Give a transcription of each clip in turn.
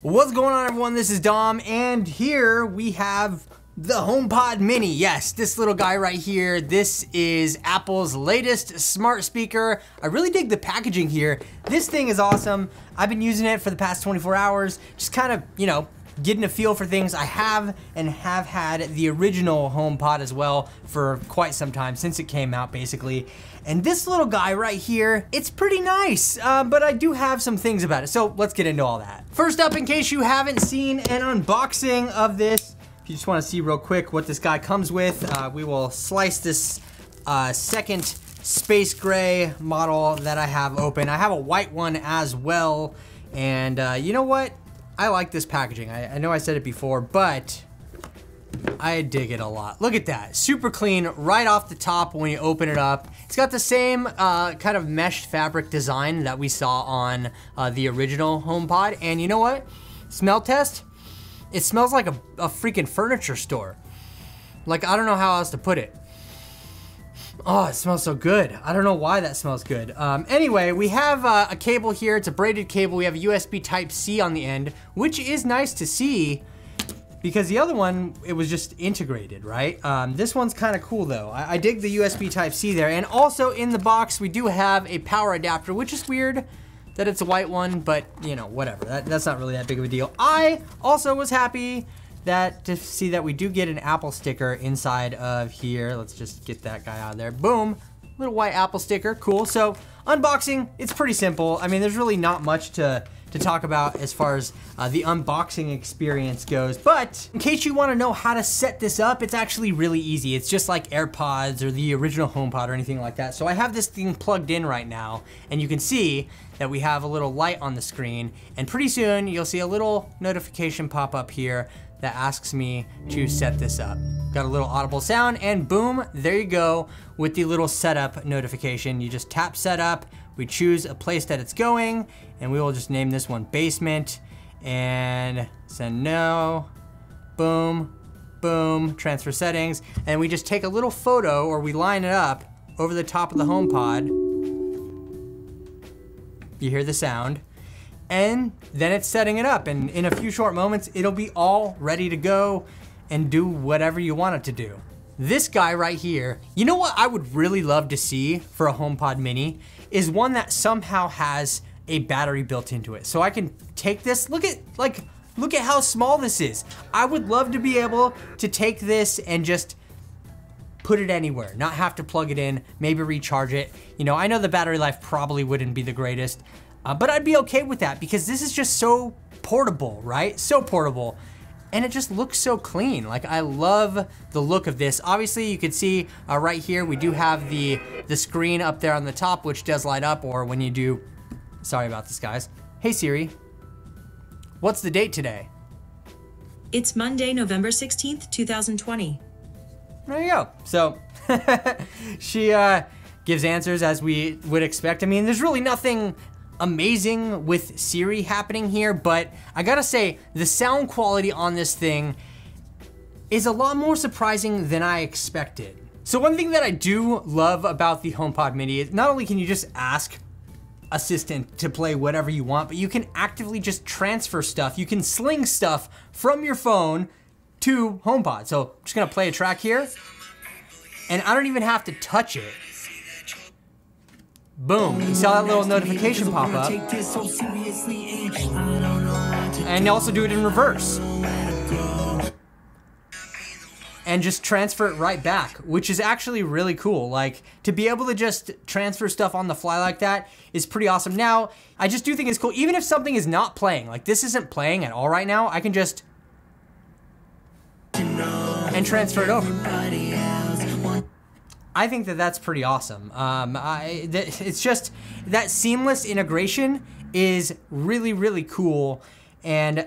What's going on, everyone? This is Dom, and here we have the HomePod mini. Yes, this little guy right here. This is Apple's latest smart speaker. I really dig the packaging here. This thing is awesome. I've been using it for the past 24 hours, just kind of, you know, getting a feel for things. I have and have had the original HomePod as well for quite some time, since it came out basically. And this little guy right here, it's pretty nice, but I do have some things about it. So let's get into all that. First up, in case you haven't seen an unboxing of this, if you just wanna see real quick what this guy comes with, we will slice this second space gray model that I have open. I have a white one as well. And you know what? I like this packaging. I know I said it before, but I dig it a lot. Look at that, super clean right off the top when you open it up. It's got the same kind of mesh fabric design that we saw on the original HomePod. And you know what? Smell test, it smells like a freaking furniture store. Like, I don't know how else to put it. Oh, it smells so good. I don't know why that smells good. Anyway, we have a cable here. It's a braided cable. We have a USB Type-C on the end, which is nice to see because the other one, it was just integrated, right? This one's kind of cool though. I dig the USB Type-C there. And also in the box, we do have a power adapter, which is weird that it's a white one, but you know, whatever. That's not really that big of a deal. I also was happy to see that we do get an Apple sticker inside of here. Let's just get that guy out of there. Boom, little white Apple sticker, cool. So unboxing, it's pretty simple. I mean, there's really not much to talk about as far as the unboxing experience goes, but in case you wanna know how to set this up, it's actually really easy. It's just like AirPods or the original HomePod or anything like that. So I have this thing plugged in right now, and you can see that we have a little light on the screen, and pretty soon you'll see a little notification pop up here that asks me to set this up. Got a little audible sound, and boom, there you go with the little setup notification. You just tap setup, we choose a place that it's going, and we will just name this one basement, and send no, boom, boom, transfer settings, and we just take a little photo, or we line it up over the top of the HomePod. You hear the sound. And then it's setting it up, and in a few short moments, it'll be all ready to go and do whatever you want it to do. This guy right here, you know what I would really love to see for a HomePod mini is one that somehow has a battery built into it. So I can take this, look at how small this is. I would love to be able to take this and just put it anywhere, not have to plug it in, maybe recharge it. You know, I know the battery life probably wouldn't be the greatest, but I'd be okay with that because this is just so portable, right? So portable. And it just looks so clean. Like, I love the look of this. Obviously, you can see right here, we do have the screen up there on the top, which does light up, or when you do, sorry about this, guys. Hey, Siri, what's the date today? It's Monday, November 16th, 2020. There you go. So she gives answers as we would expect. I mean, there's really nothing amazing with Siri happening here, but I gotta say, the sound quality on this thing is a lot more surprising than I expected. So one thing that I do love about the HomePod mini is not only can you just ask Assistant to play whatever you want, but you can actively just transfer stuff. You can sling stuff from your phone to HomePod. So I'm just gonna play a track here, and I don't even have to touch it. Boom, you saw that little notification pop up. And you also do it in reverse. And just transfer it right back, which is actually really cool. Like, to be able to just transfer stuff on the fly like that is pretty awesome. Now, I just do think it's cool, even if something is not playing, like this isn't playing at all right now, I can just, and transfer it over. I think that that's pretty awesome. It's just that seamless integration is really, really cool, and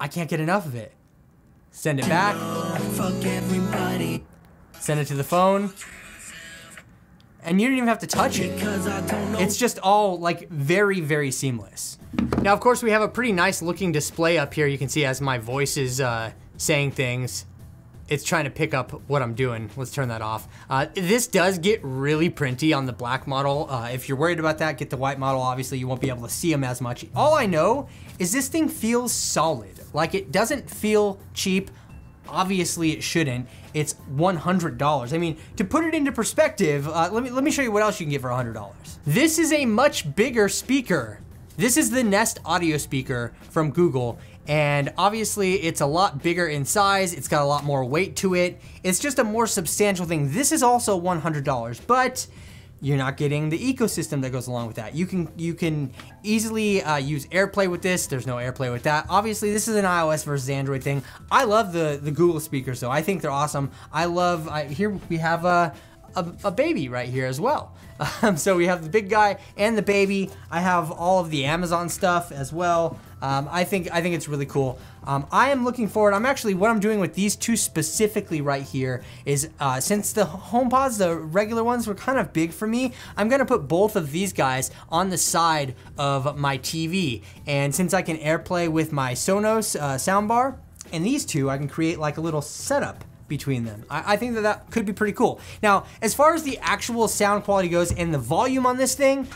I can't get enough of it. Send it back. Send it to the phone, and you don't even have to touch it. It's just all like very, very seamless. Now, of course, we have a pretty nice looking display up here. You can see as my voice is saying things. it's trying to pick up what I'm doing. Let's turn that off. This does get really printy on the black model. If you're worried about that, get the white model. Obviously, you won't be able to see them as much. All I know is this thing feels solid. Like, it doesn't feel cheap. Obviously, it shouldn't. It's $100. I mean, to put it into perspective, let me show you what else you can get for $100. This is a much bigger speaker. This is the Nest audio speaker from Google, and obviously it's a lot bigger in size. It's got a lot more weight to it. It's just a more substantial thing. This is also $100, but you're not getting the ecosystem that goes along with that. You can easily use AirPlay with this. There's no AirPlay with that. Obviously, this is an iOS versus Android thing. I love the Google speakers though. I think they're awesome. Here we have a baby right here as well. So we have the big guy and the baby. I have all of the Amazon stuff as well. I think it's really cool. I am looking forward. What I'm doing with these two specifically right here is since the HomePods, the regular ones, were kind of big for me, I'm gonna put both of these guys on the side of my TV. And since I can AirPlay with my Sonos soundbar and these two, I can create like a little setup between them. I think that could be pretty cool. Now, as far as the actual sound quality goes and the volume on this thing,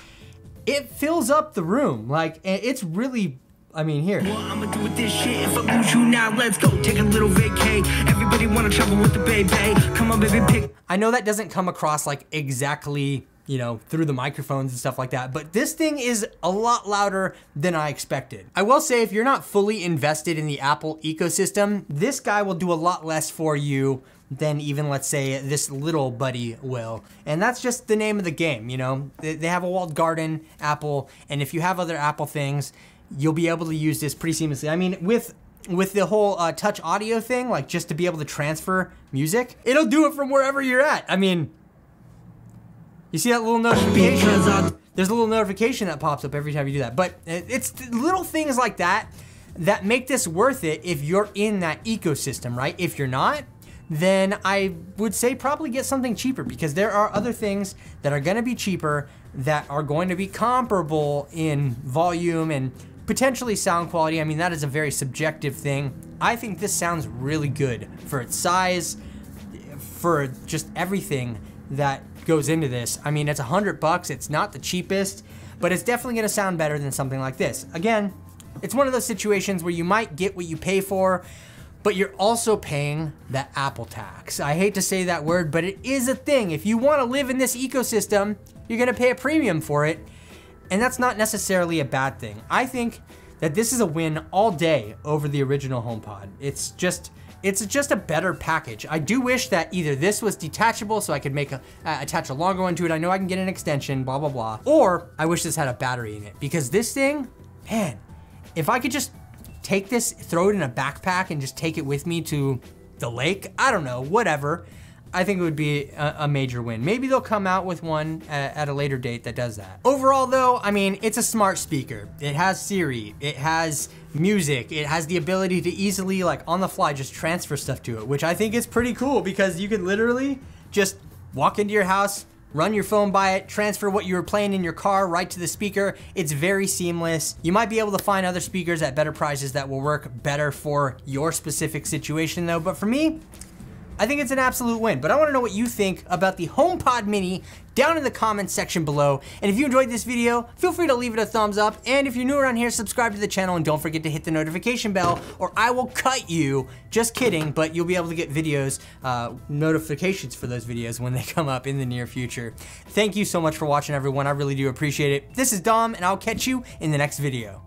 it fills up the room. Like, it's really, I mean, here. Well, I'm gonna do with this shit. If I lose you now, let's go take a little vacay. Everybody wanna trouble with the baby. Come on, baby, pick. I know that doesn't come across like exactly, you know, through the microphones and stuff like that, but this thing is a lot louder than I expected. I will say, if you're not fully invested in the Apple ecosystem, this guy will do a lot less for you than even, let's say, this little buddy will. And that's just the name of the game, you know? They have a walled garden, Apple, and if you have other Apple things, you'll be able to use this pretty seamlessly. I mean, with the whole touch audio thing, like just to be able to transfer music, it'll do it from wherever you're at. I mean, you see that little notification? There's a little notification that pops up every time you do that. But it's little things like that that make this worth it if you're in that ecosystem, right? If you're not, then I would say probably get something cheaper, because there are other things that are gonna be cheaper that are going to be comparable in volume and potentially sound quality. I mean, that is a very subjective thing. I think this sounds really good for its size, for just everything that goes into this. I mean, it's $100. It's not the cheapest, but it's definitely gonna sound better than something like this. Again, it's one of those situations where you might get what you pay for, but you're also paying the Apple tax. I hate to say that word, but it is a thing. If you wanna live in this ecosystem, you're gonna pay a premium for it, and that's not necessarily a bad thing. I think that this is a win all day over the original HomePod. It's just a better package. I do wish that either this was detachable so I could make attach a longer one to it. I know I can get an extension, blah, blah, blah. Or I wish this had a battery in it, because this thing, man, if I could just take this, throw it in a backpack and just take it with me to the lake, I don't know, whatever. I think it would be a major win. Maybe they'll come out with one at a later date that does that. Overall though, I mean, it's a smart speaker. It has Siri, it has music, it has the ability to easily, like, on the fly, just transfer stuff to it, which I think is pretty cool, because you can literally just walk into your house, run your phone by it, transfer what you were playing in your car right to the speaker. It's very seamless. You might be able to find other speakers at better prices that will work better for your specific situation though, but for me, I think it's an absolute win. But I wanna know what you think about the HomePod mini down in the comments section below. And if you enjoyed this video, feel free to leave it a thumbs up. And if you're new around here, subscribe to the channel and don't forget to hit the notification bell or I will cut you. Just kidding, but you'll be able to get videos, notifications for those videos when they come up in the near future. Thank you so much for watching, everyone. I really do appreciate it. This is Dom and I'll catch you in the next video.